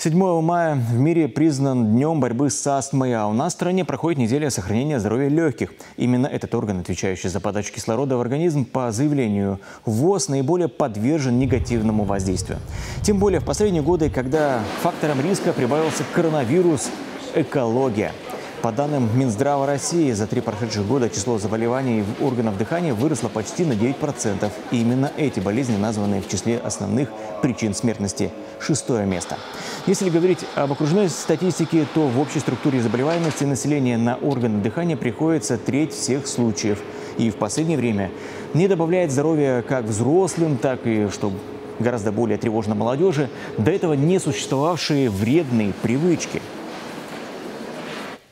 7 мая в мире признан днем борьбы с астмой, а у нас в стране проходит неделя сохранения здоровья легких. Именно этот орган, отвечающий за подачу кислорода в организм, по заявлению ВОЗ, наиболее подвержен негативному воздействию. Тем более в последние годы, когда фактором риска прибавился коронавирус, экология. По данным Минздрава России, за 3 прошедших года число заболеваний органов дыхания выросло почти на 9%. И именно эти болезни названы в числе основных причин смертности. 6-е место. Если говорить об окружной статистике, то в общей структуре заболеваемости населения на органы дыхания приходится 1/3 всех случаев. И в последнее время не добавляет здоровья как взрослым, так и, что гораздо более тревожно, молодежи, до этого не существовавшие вредные привычки.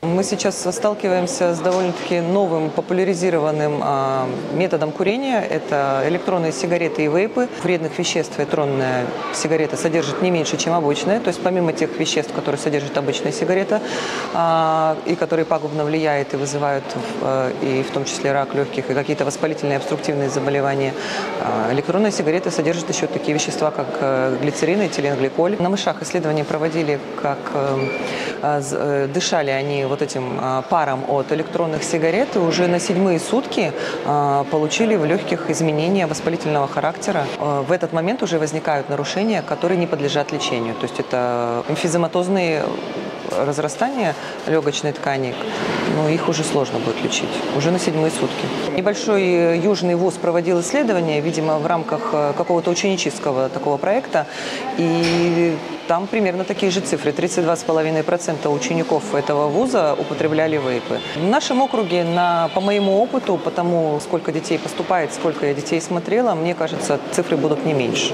Мы сейчас сталкиваемся с довольно-таки новым популяризированным методом курения. Это электронные сигареты и вейпы. Вредных веществ электронная сигарета содержит не меньше, чем обычная. То есть помимо тех веществ, которые содержит обычная сигарета, и которые пагубно влияют и вызывают, и в том числе рак легких, и какие-то воспалительные обструктивные заболевания, электронные сигареты содержат еще такие вещества, как глицерин, этиленгликоль. На мышах исследования проводили, как дышали они вот этим паром от электронных сигарет, и уже на 7-е сутки получили в легких изменения воспалительного характера. В этот момент уже возникают нарушения, которые не подлежат лечению. То есть это эмфизематозные разрастания легочной ткани, но их уже сложно будет лечить, уже на 7-е сутки. Небольшой южный ВОЗ проводил исследование, видимо, в рамках какого-то ученического такого проекта, и там примерно такие же цифры. 32,5% учеников этого вуза употребляли вейпы. В нашем округе, по моему опыту, потому сколько детей поступает, сколько я детей смотрела, мне кажется, цифры будут не меньше.